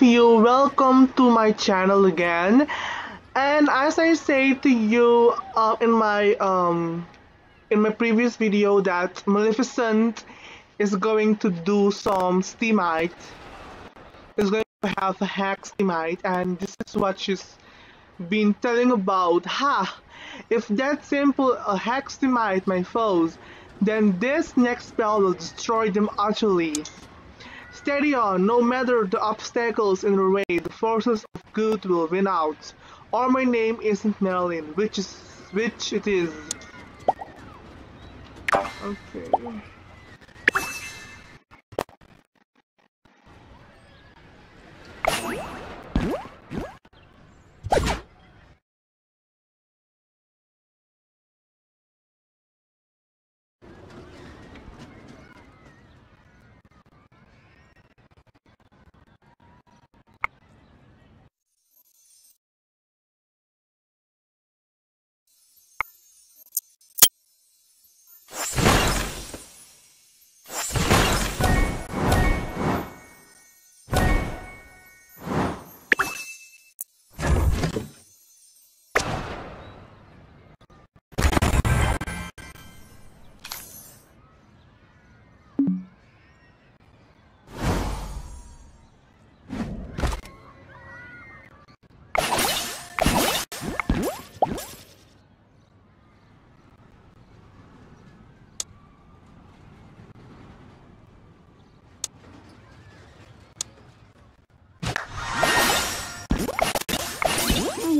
of you, welcome to my channel again. And as I say to you in my previous video, that Maleficent is going to do some Steamite. Is going to have a hack Steamite, and this is what she's been telling about. Ha! If that simple a hack Steamite my foes, then this next spell will destroy them utterly. Steady on, no matter the obstacles in the way, the forces of good will win out. Or my name isn't Marilyn, which it is. Okay.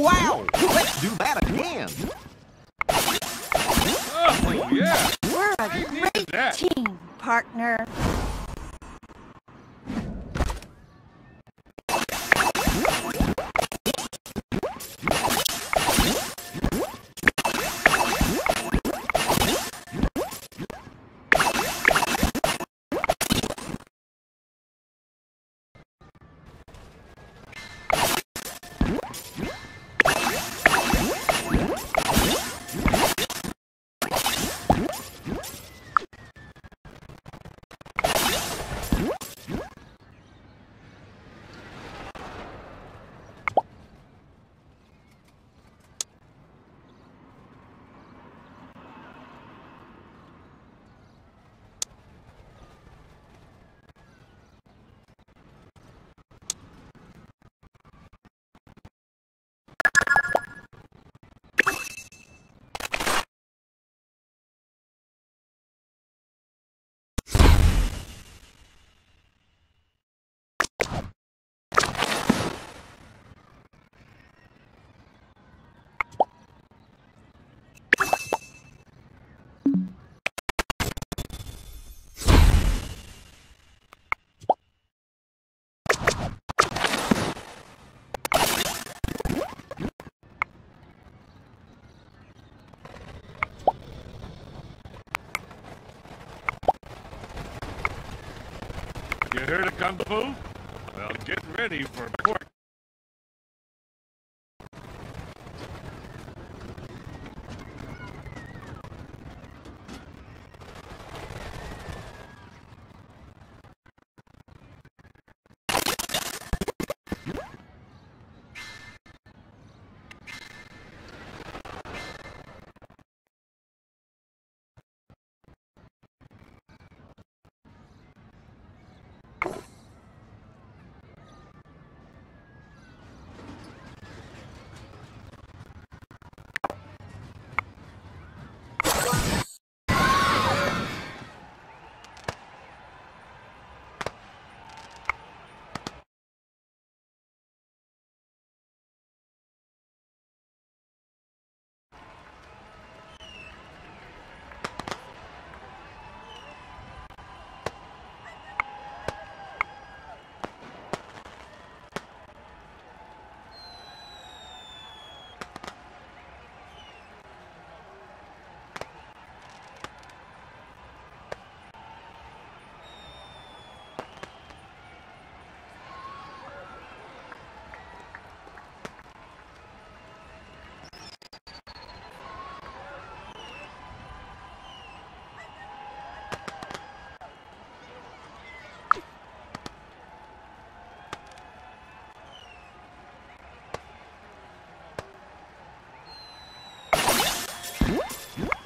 Wow! Let's do that again! Oh, yeah! We're a great team, partner! You heard of Kung Fu? Well, get ready for court.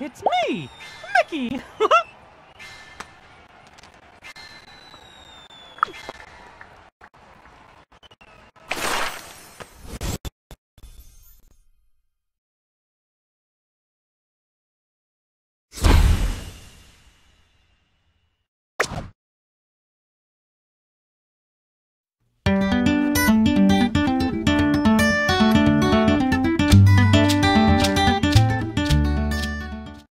It's me, Mickey!